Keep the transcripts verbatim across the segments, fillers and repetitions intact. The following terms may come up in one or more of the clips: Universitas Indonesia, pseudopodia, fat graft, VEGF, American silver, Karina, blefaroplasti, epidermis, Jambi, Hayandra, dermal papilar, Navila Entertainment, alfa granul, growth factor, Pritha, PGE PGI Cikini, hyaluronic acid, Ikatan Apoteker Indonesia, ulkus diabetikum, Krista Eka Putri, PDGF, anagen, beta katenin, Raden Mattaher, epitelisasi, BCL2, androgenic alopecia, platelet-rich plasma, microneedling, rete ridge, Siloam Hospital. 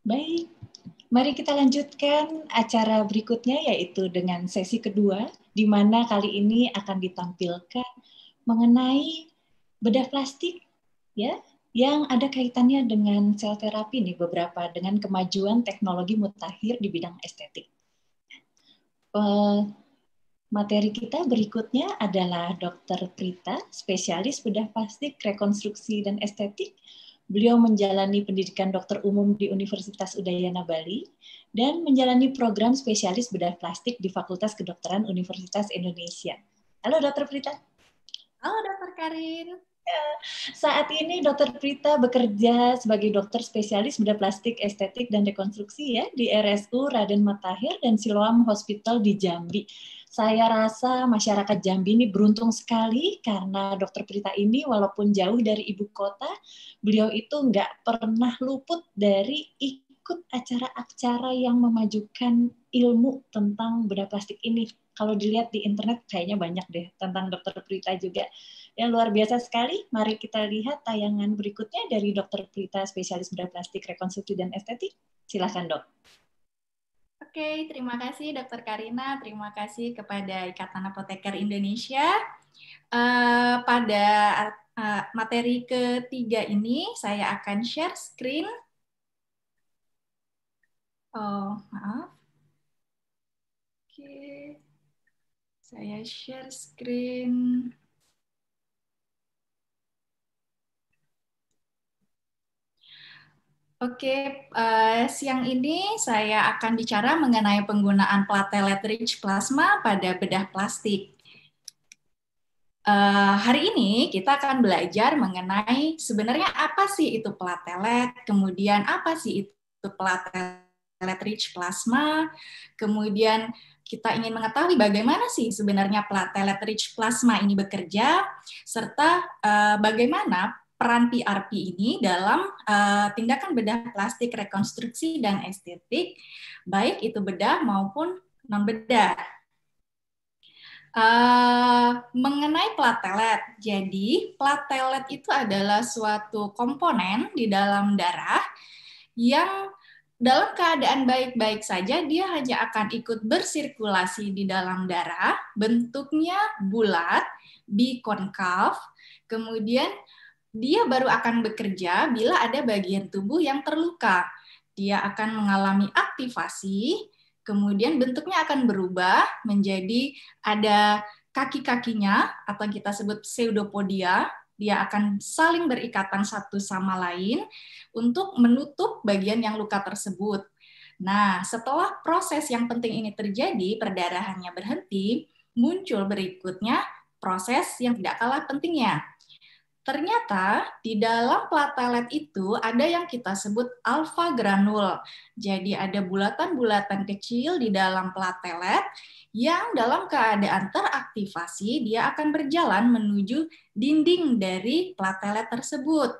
Baik, mari kita lanjutkan acara berikutnya, yaitu dengan sesi kedua, di mana kali ini akan ditampilkan mengenai bedah plastik, ya, yang ada kaitannya dengan sel terapi nih, beberapa dengan kemajuan teknologi mutakhir di bidang estetik. Uh, Materi kita berikutnya adalah dokter Pritha, spesialis bedah plastik, rekonstruksi, dan estetik. Beliau menjalani pendidikan dokter umum di Universitas Udayana, Bali, dan menjalani program spesialis bedah plastik di Fakultas Kedokteran Universitas Indonesia. Halo dokter Pritha. Halo dokter Karin. Ya, saat ini dokter Pritha bekerja sebagai dokter spesialis bedah plastik, estetik, dan rekonstruksi ya di R S U Raden Mattaher dan Siloam Hospital di Jambi. Saya rasa masyarakat Jambi ini beruntung sekali karena dokter Pritha ini walaupun jauh dari ibu kota, beliau itu nggak pernah luput dari ikut acara-acara yang memajukan ilmu tentang bedah plastik ini. Kalau dilihat di internet kayaknya banyak deh tentang dokter Pritha juga. Ya luar biasa sekali, mari kita lihat tayangan berikutnya dari dokter Pritha, spesialis bedah plastik, rekonstruksi, dan estetik. Silahkan dok. Oke, terima kasih dokter Karina, terima kasih kepada Ikatan Apoteker Indonesia. Uh, pada uh, materi ketiga ini, saya akan share screen. Oh, maaf. Oke, saya share screen. Oke, uh, siang ini saya akan bicara mengenai penggunaan platelet-rich plasma pada bedah plastik. Uh, hari ini kita akan belajar mengenai sebenarnya apa sih itu platelet, kemudian apa sih itu platelet-rich plasma, kemudian kita ingin mengetahui bagaimana sih sebenarnya platelet-rich plasma ini bekerja, serta uh, bagaimana peran P R P ini dalam uh, tindakan bedah plastik, rekonstruksi, dan estetik, baik itu bedah maupun non-bedah. Uh, mengenai platelet, jadi platelet itu adalah suatu komponen di dalam darah yang dalam keadaan baik-baik saja, dia hanya akan ikut bersirkulasi di dalam darah, bentuknya bulat, bikonkaf, kemudian dia baru akan bekerja bila ada bagian tubuh yang terluka. Dia akan mengalami aktivasi, kemudian bentuknya akan berubah menjadi ada kaki-kakinya, atau kita sebut pseudopodia. Dia akan saling berikatan satu sama lain untuk menutup bagian yang luka tersebut. Nah, setelah proses yang penting ini terjadi, perdarahannya berhenti, muncul berikutnya proses yang tidak kalah pentingnya. Ternyata di dalam platelet itu ada yang kita sebut alfa granul. Jadi ada bulatan-bulatan kecil di dalam platelet yang dalam keadaan teraktivasi dia akan berjalan menuju dinding dari platelet tersebut.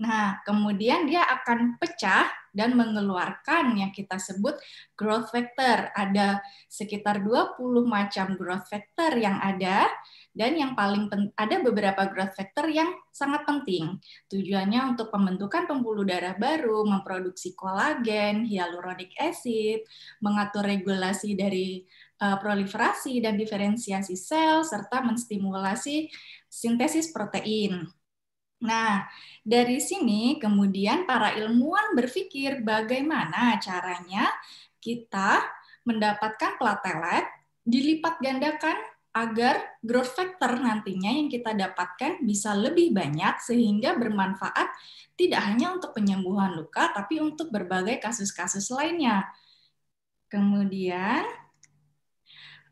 Nah, kemudian dia akan pecah dan mengeluarkan yang kita sebut growth factor. Ada sekitar dua puluh macam growth factor yang ada, dan yang paling penting, ada beberapa growth factor yang sangat penting. Tujuannya untuk pembentukan pembuluh darah baru, memproduksi kolagen, hyaluronic acid, mengatur regulasi dari uh, proliferasi dan diferensiasi sel, serta menstimulasi sintesis protein. Nah, dari sini kemudian para ilmuwan berpikir bagaimana caranya kita mendapatkan platelet dilipat gandakan agar growth factor nantinya yang kita dapatkan bisa lebih banyak sehingga bermanfaat tidak hanya untuk penyembuhan luka tapi untuk berbagai kasus-kasus lainnya. Kemudian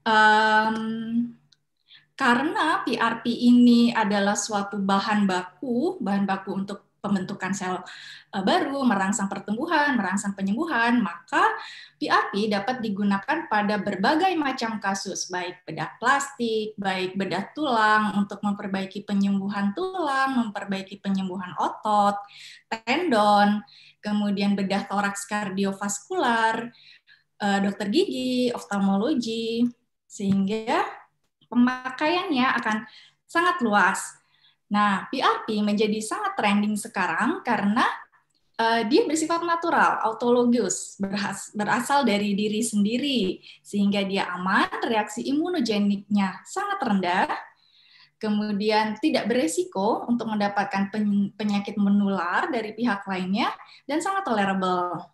um, karena P R P ini adalah suatu bahan baku, bahan baku untuk pembentukan sel baru, merangsang pertumbuhan, merangsang penyembuhan, maka P R P dapat digunakan pada berbagai macam kasus, baik bedah plastik, baik bedah tulang, untuk memperbaiki penyembuhan tulang, memperbaiki penyembuhan otot, tendon, kemudian bedah toraks kardiovaskular, dokter gigi, oftalmologi, sehingga pemakaiannya akan sangat luas. Nah, P R P menjadi sangat trending sekarang karena uh, dia bersifat natural, autologus, beras, berasal dari diri sendiri, sehingga dia aman, reaksi imunogeniknya sangat rendah, kemudian tidak beresiko untuk mendapatkan penyakit menular dari pihak lainnya, dan sangat tolerable.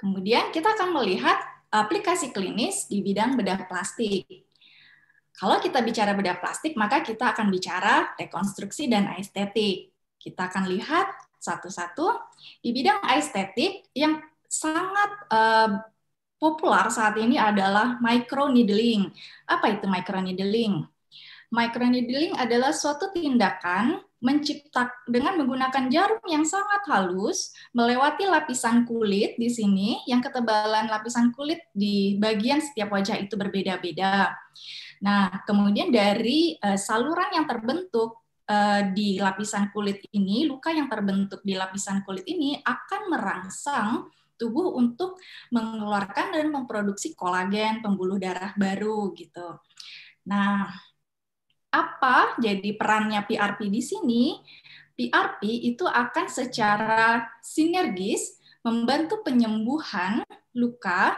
Kemudian kita akan melihat aplikasi klinis di bidang bedah plastik. Kalau kita bicara bedah plastik, maka kita akan bicara rekonstruksi dan aestetik. Kita akan lihat satu-satu di bidang aestetik yang sangat uh, populer saat ini adalah microneedling. Apa itu microneedling? Microneedling adalah suatu tindakan menciptakan dengan menggunakan jarum yang sangat halus melewati lapisan kulit di sini, yang ketebalan lapisan kulit di bagian setiap wajah itu berbeda-beda. Nah, kemudian dari uh, saluran yang terbentuk uh, di lapisan kulit ini, luka yang terbentuk di lapisan kulit ini akan merangsang tubuh untuk mengeluarkan dan memproduksi kolagen, pembuluh darah baru gitu. Nah, apa jadi perannya P R P di sini? P R P itu akan secara sinergis membantu penyembuhan luka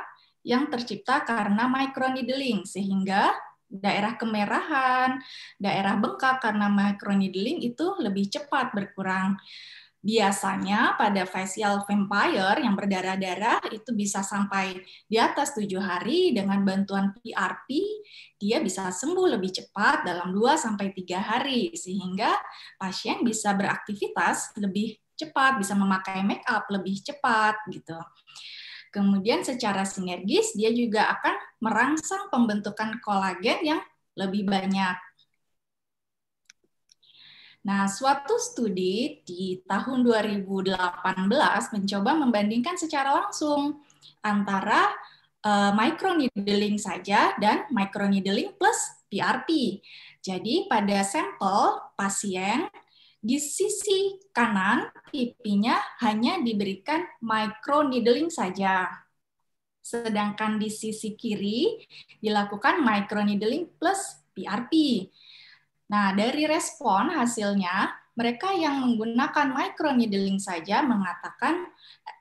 yang tercipta karena microneedling, sehingga daerah kemerahan, daerah bengkak karena microneedling itu lebih cepat berkurang. Biasanya pada facial vampire yang berdarah-darah itu bisa sampai di atas tujuh hari. Dengan bantuan P R P, dia bisa sembuh lebih cepat dalam dua sampai tiga hari, sehingga pasien bisa beraktivitas lebih cepat, bisa memakai make up lebih cepat gitu. Kemudian secara sinergis dia juga akan merangsang pembentukan kolagen yang lebih banyak. Nah, suatu studi di tahun dua ribu delapan belas mencoba membandingkan secara langsung antara uh, microneedling saja dan microneedling plus P R P. Jadi pada sampel pasien di sisi kanan pipinya hanya diberikan microneedling saja. Sedangkan di sisi kiri dilakukan microneedling plus P R P. Nah, dari respon hasilnya, mereka yang menggunakan microneedling saja mengatakan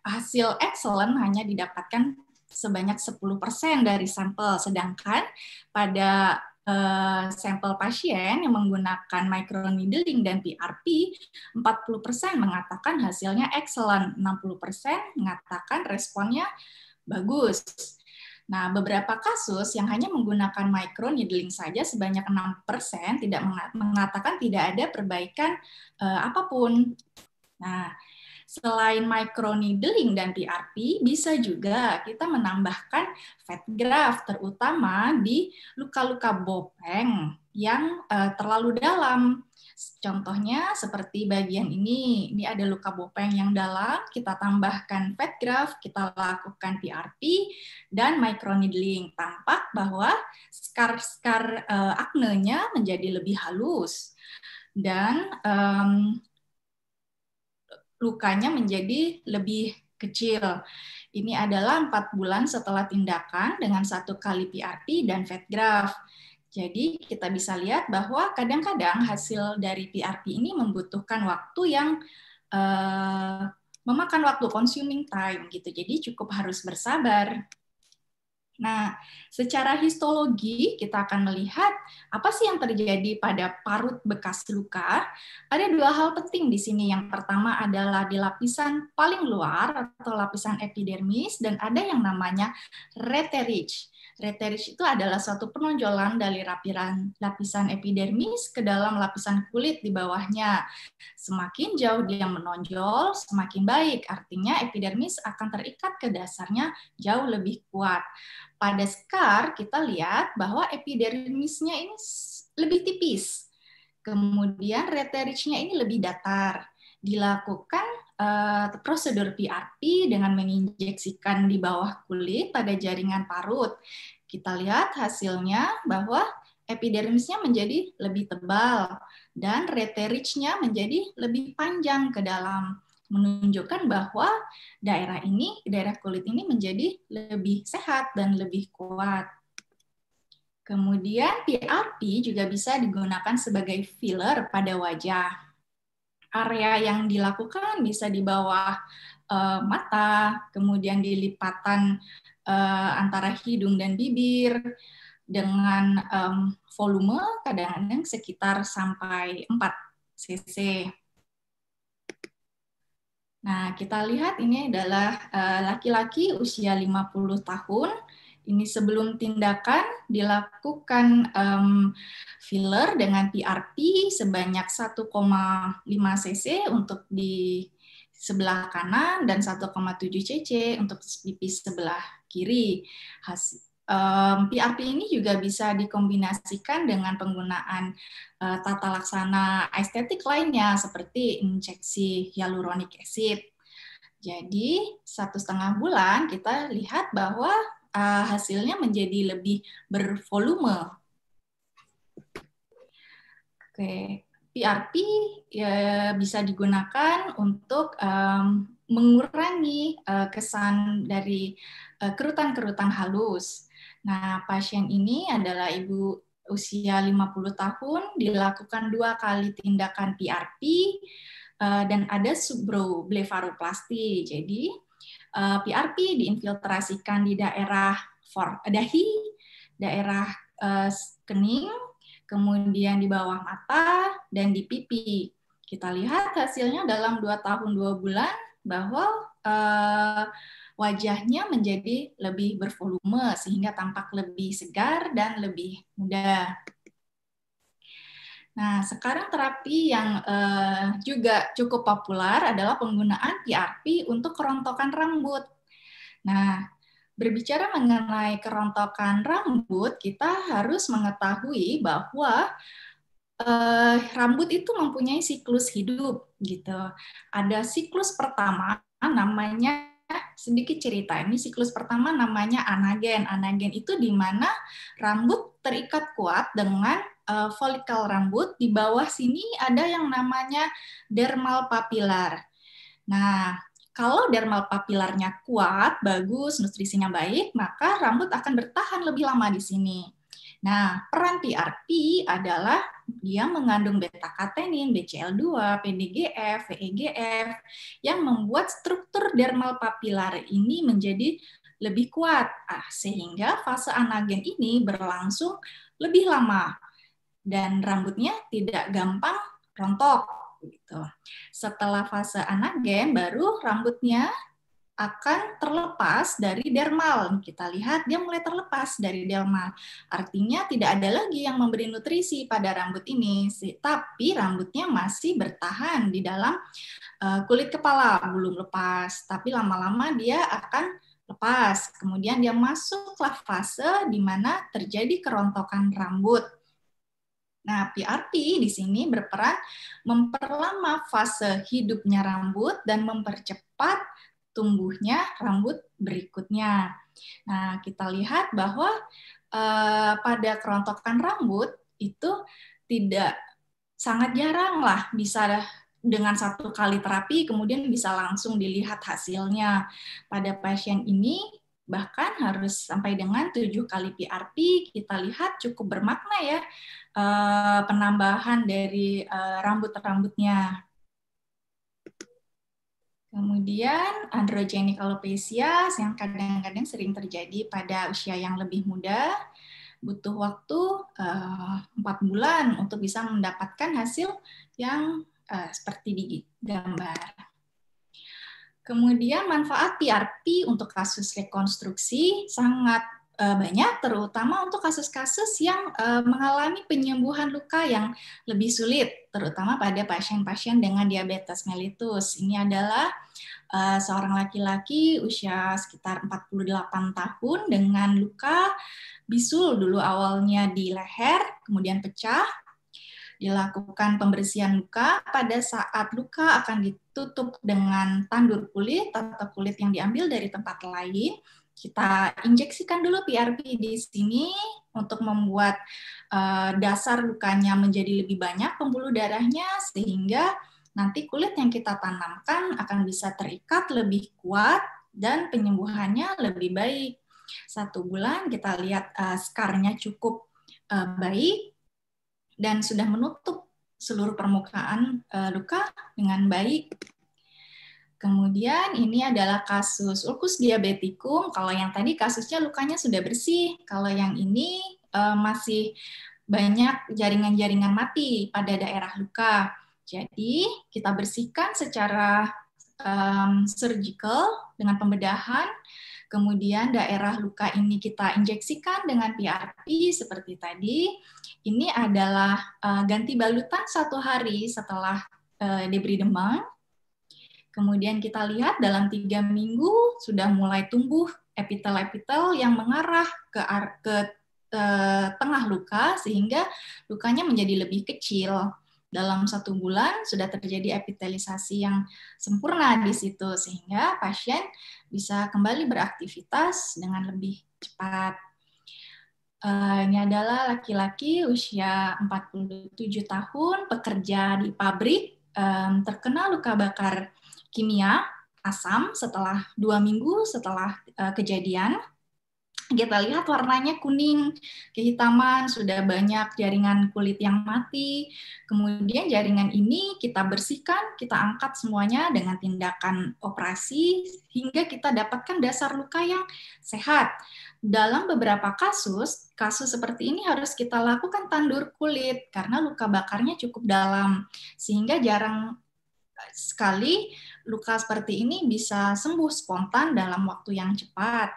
hasil excellent hanya didapatkan sebanyak sepuluh persen dari sampel. Sedangkan pada eh, sampel pasien yang menggunakan microneedling dan P R P, empat puluh persen mengatakan hasilnya excellent, enam puluh persen mengatakan responnya bagus. Nah, beberapa kasus yang hanya menggunakan microneedling saja sebanyak enam persen tidak mengatakan tidak ada perbaikan eh, apapun. Nah, selain microneedling dan P R P, bisa juga kita menambahkan fat graft, terutama di luka-luka bopeng yang eh, terlalu dalam. Contohnya seperti bagian ini, ini ada luka bopeng yang dalam, kita tambahkan fat graft, kita lakukan P R P dan microneedling. Tampak bahwa scar-scar uh, aknenya menjadi lebih halus dan um, lukanya menjadi lebih kecil. Ini adalah empat bulan setelah tindakan dengan satu kali P R P dan fat graft. Jadi kita bisa lihat bahwa kadang-kadang hasil dari P R P ini membutuhkan waktu yang uh, memakan waktu, consuming time gitu. Jadi cukup harus bersabar. Nah, secara histologi kita akan melihat apa sih yang terjadi pada parut bekas luka. Ada dua hal penting di sini. Yang pertama adalah di lapisan paling luar atau lapisan epidermis, dan ada yang namanya rete ridge. Rete ridge itu adalah suatu penonjolan dari lapisan, lapisan epidermis ke dalam lapisan kulit di bawahnya. Semakin jauh dia menonjol, semakin baik. Artinya epidermis akan terikat ke dasarnya jauh lebih kuat. Pada scar kita lihat bahwa epidermisnya ini lebih tipis. Kemudian rete ridge-nya ini lebih datar. Dilakukan prosedur P R P dengan menginjeksikan di bawah kulit pada jaringan parut. Kita lihat hasilnya bahwa epidermisnya menjadi lebih tebal dan rete ridge-nya menjadi lebih panjang ke dalam, menunjukkan bahwa daerah ini, daerah kulit ini menjadi lebih sehat dan lebih kuat. Kemudian P R P juga bisa digunakan sebagai filler pada wajah. area yang dilakukan bisa di bawah uh, mata, kemudian di lipatan uh, antara hidung dan bibir, dengan um, volume kadang-kadang sekitar sampai empat cc. Nah, kita lihat ini adalah laki-laki uh, usia lima puluh tahun. Ini sebelum tindakan dilakukan um, filler dengan P R P sebanyak satu koma lima cc untuk di sebelah kanan dan satu koma tujuh cc untuk pipi sebelah kiri. Hasil Um, P R P ini juga bisa dikombinasikan dengan penggunaan uh, tata laksana estetik lainnya seperti injeksi hyaluronic acid. Jadi satu setengah bulan kita lihat bahwa uh, hasilnya menjadi lebih bervolume. Oke, P R P ya, bisa digunakan untuk um, mengurangi uh, kesan dari kerutan-kerutan uh, halus. Nah, pasien ini adalah ibu usia lima puluh tahun, dilakukan dua kali tindakan P R P, uh, dan ada subbrow blefaroplasti. Jadi, uh, P R P diinfiltrasikan di daerah dahi, daerah uh, kening, kemudian di bawah mata, dan di pipi. Kita lihat hasilnya dalam dua tahun dua bulan bahwa uh, wajahnya menjadi lebih bervolume sehingga tampak lebih segar dan lebih muda. Nah, sekarang terapi yang eh, juga cukup populer adalah penggunaan P R P untuk kerontokan rambut. Nah, berbicara mengenai kerontokan rambut, kita harus mengetahui bahwa eh, rambut itu mempunyai siklus hidup, gitu. Ada siklus pertama namanya, sedikit cerita, ini siklus pertama namanya anagen. Anagen itu di mana rambut terikat kuat dengan uh, folikel rambut. Di bawah sini ada yang namanya dermal papilar. Nah, kalau dermal papilarnya kuat, bagus, nutrisinya baik, maka rambut akan bertahan lebih lama di sini. Nah, peran P R P adalah dia mengandung beta katenin, B C L dua, P D G F, V E G F yang membuat struktur dermal papilar ini menjadi lebih kuat. Ah, sehingga fase anagen ini berlangsung lebih lama dan rambutnya tidak gampang rontok, gitu. Setelah fase anagen baru rambutnya akan terlepas dari dermal. Kita lihat dia mulai terlepas dari dermal. Artinya tidak ada lagi yang memberi nutrisi pada rambut ini, tapi rambutnya masih bertahan di dalam kulit kepala, belum lepas. Tapi lama-lama dia akan lepas. Kemudian dia masuklah fase di mana terjadi kerontokan rambut. Nah, P R P di sini berperan memperlama fase hidupnya rambut dan mempercepat tumbuhnya rambut berikutnya. Nah, kita lihat bahwa eh, pada kerontokan rambut itu tidak sangat jarang lah bisa dengan satu kali terapi kemudian bisa langsung dilihat hasilnya. Pada pasien ini bahkan harus sampai dengan tujuh kali P R P, kita lihat cukup bermakna ya eh, penambahan dari eh, rambut-rambutnya. Kemudian androgenic alopecia yang kadang-kadang sering terjadi pada usia yang lebih muda, butuh waktu uh, empat bulan untuk bisa mendapatkan hasil yang uh, seperti di gambar. Kemudian manfaat P R P untuk kasus rekonstruksi sangat uh, banyak, terutama untuk kasus-kasus yang uh, mengalami penyembuhan luka yang lebih sulit, terutama pada pasien-pasien dengan diabetes mellitus. Ini adalah uh, seorang laki-laki usia sekitar empat puluh delapan tahun dengan luka bisul dulu awalnya di leher, kemudian pecah. Dilakukan pembersihan luka, pada saat luka akan ditutup dengan tandur kulit atau kulit yang diambil dari tempat lain. Kita injeksikan dulu P R P di sini untuk membuat uh, dasar lukanya menjadi lebih banyak pembuluh darahnya, sehingga nanti kulit yang kita tanamkan akan bisa terikat lebih kuat dan penyembuhannya lebih baik. Satu bulan kita lihat uh, skarnya cukup uh, baik dan sudah menutup seluruh permukaan uh, luka dengan baik. Kemudian ini adalah kasus ulkus diabetikum. Kalau yang tadi kasusnya lukanya sudah bersih, kalau yang ini uh, masih banyak jaringan-jaringan mati pada daerah luka. Jadi kita bersihkan secara um, surgical dengan pembedahan, kemudian daerah luka ini kita injeksikan dengan P R P seperti tadi. Ini adalah uh, ganti balutan satu hari setelah uh, diberi demam. Kemudian kita lihat dalam tiga minggu sudah mulai tumbuh epitel-epitel yang mengarah ke, ke uh, tengah luka sehingga lukanya menjadi lebih kecil. Dalam satu bulan sudah terjadi epitelisasi yang sempurna di situ, sehingga pasien bisa kembali beraktivitas dengan lebih cepat. Uh, ini adalah laki-laki usia empat puluh tujuh tahun, pekerja di pabrik, um, terkena luka bakar kimia, asam, setelah dua minggu setelah uh, kejadian. Kita lihat warnanya kuning, kehitaman, sudah banyak jaringan kulit yang mati. Kemudian jaringan ini kita bersihkan, kita angkat semuanya dengan tindakan operasi hingga kita dapatkan dasar luka yang sehat. Dalam beberapa kasus, kasus seperti ini harus kita lakukan tandur kulit karena luka bakarnya cukup dalam, sehingga jarang sekali luka seperti ini bisa sembuh spontan dalam waktu yang cepat.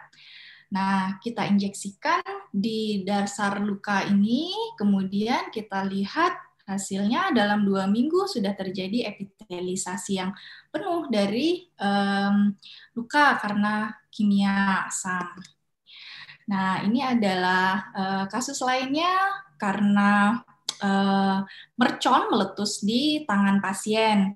Nah, kita injeksikan di dasar luka ini, kemudian kita lihat hasilnya dalam dua minggu sudah terjadi epitelisasi yang penuh dari um, luka karena kimia asam. Nah, ini adalah uh, kasus lainnya karena uh, mercon meletus di tangan pasien.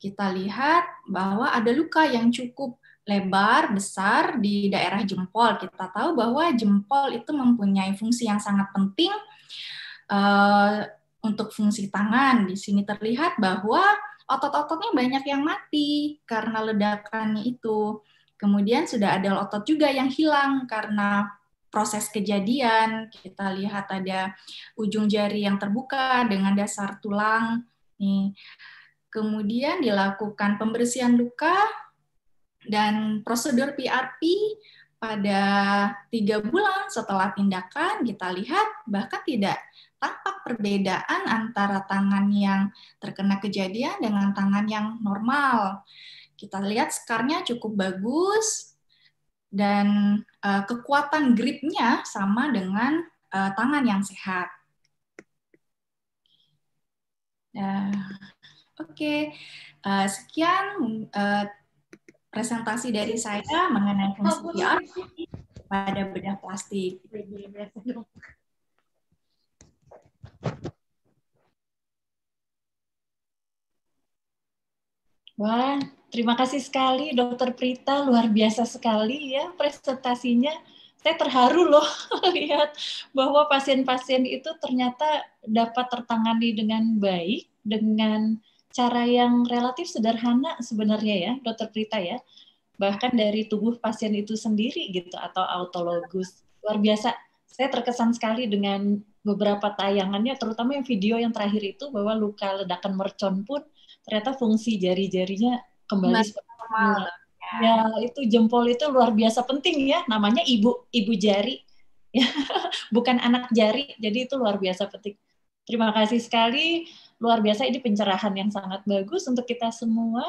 Kita lihat bahwa ada luka yang cukup lebar, besar di daerah jempol. Kita tahu bahwa jempol itu mempunyai fungsi yang sangat penting uh, untuk fungsi tangan. Di sini terlihat bahwa otot-ototnya banyak yang mati karena ledakannya itu. Kemudian sudah ada otot juga yang hilang karena proses kejadian. Kita lihat ada ujung jari yang terbuka dengan dasar tulang. Nih. Kemudian dilakukan pembersihan luka, dan prosedur P R P pada tiga bulan setelah tindakan kita lihat bahkan tidak tampak perbedaan antara tangan yang terkena kejadian dengan tangan yang normal. Kita lihat skarnya cukup bagus dan uh, kekuatan gripnya sama dengan uh, tangan yang sehat. Uh, Oke, okay. uh, sekian uh, presentasi dari saya mengenai fungsi P R P pada bedah plastik. Wah, terima kasih sekali Dokter Pritha, luar biasa sekali ya presentasinya. Saya terharu loh lihat bahwa pasien-pasien itu ternyata dapat tertangani dengan baik, dengan cara yang relatif sederhana sebenarnya ya, Dokter Pritha ya, bahkan dari tubuh pasien itu sendiri gitu, atau autologus. Luar biasa, saya terkesan sekali dengan beberapa tayangannya, terutama yang video yang terakhir itu, bahwa luka ledakan mercon pun ternyata fungsi jari-jarinya kembali normal. Ya, itu jempol itu luar biasa penting ya, namanya ibu ibu jari, bukan anak jari, jadi itu luar biasa penting. Terima kasih sekali. Luar biasa, ini pencerahan yang sangat bagus untuk kita semua.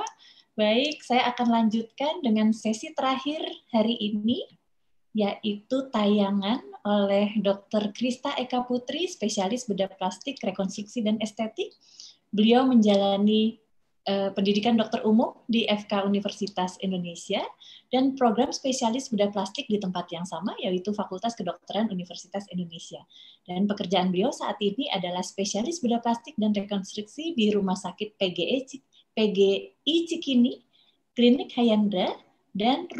Baik, saya akan lanjutkan dengan sesi terakhir hari ini, yaitu tayangan oleh Dokter Krista Eka Putri, spesialis bedah plastik, rekonstruksi, dan estetik. Beliau menjalani uh, pendidikan dokter umum di F K Universitas Indonesia dan program spesialis bedah plastik di tempat yang sama, yaitu Fakultas Kedokteran Universitas Indonesia. Dan pekerjaan beliau saat ini adalah spesialis bedah plastik dan rekonstruksi di Rumah Sakit P G E P G I Cikini, Klinik Hayandra, dan